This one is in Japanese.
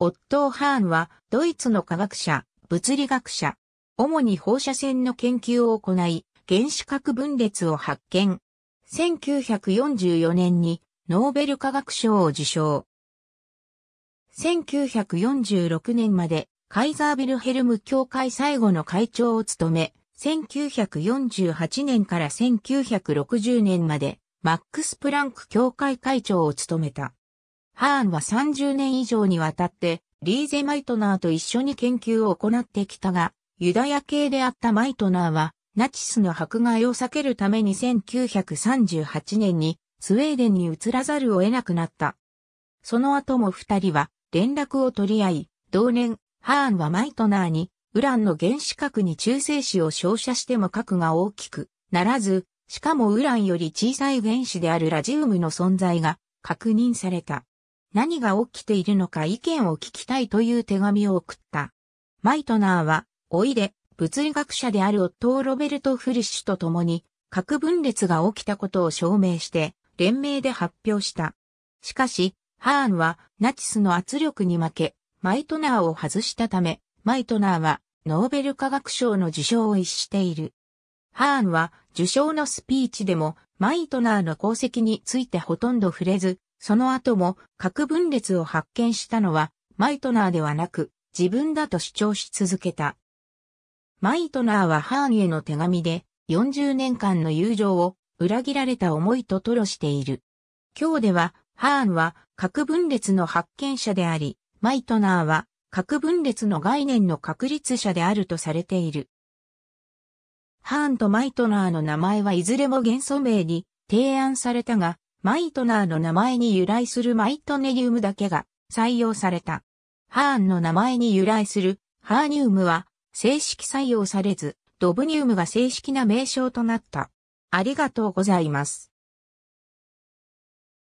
オットー・ハーンはドイツの化学者、物理学者、主に放射線の研究を行い、原子核分裂を発見。1944年にノーベル化学賞を受賞。1946年までカイザー・ヴィルヘルム教会最後の会長を務め、1948年から1960年までマックス・プランク教会会長を務めた。ハーンは30年以上にわたってリーゼ・マイトナーと一緒に研究を行ってきたが、ユダヤ系であったマイトナーはナチスの迫害を避けるために1938年にスウェーデンに移らざるを得なくなった。その後も二人は連絡を取り合い、同年、ハーンはマイトナーにウランの原子核に中性子を照射しても核が大きくならず、しかもウランより小さい原子であるラジウムの存在が確認された。何が起きているのか意見を聞きたいという手紙を送った。マイトナーは、おいで、物理学者であるオットー・ロベルト・フリッシュと共に、核分裂が起きたことを証明して、連名で発表した。しかし、ハーンは、ナチスの圧力に負け、マイトナーを外したため、マイトナーは、ノーベル化学賞の受賞を逸している。ハーンは、受賞のスピーチでも、マイトナーの功績についてほとんど触れず、その後も核分裂を発見したのはマイトナーではなく自分だと主張し続けた。マイトナーはハーンへの手紙で40年間の友情を裏切られた思いと吐露している。今日ではハーンは核分裂の発見者であり、マイトナーは核分裂の概念の確立者であるとされている。ハーンとマイトナーの名前はいずれも元素名に提案されたが、マイトナーの名前に由来するマイトネリウムだけが採用された。ハーンの名前に由来するハーニウムは正式採用されず、ドブニウムが正式な名称となった。ありがとうございます。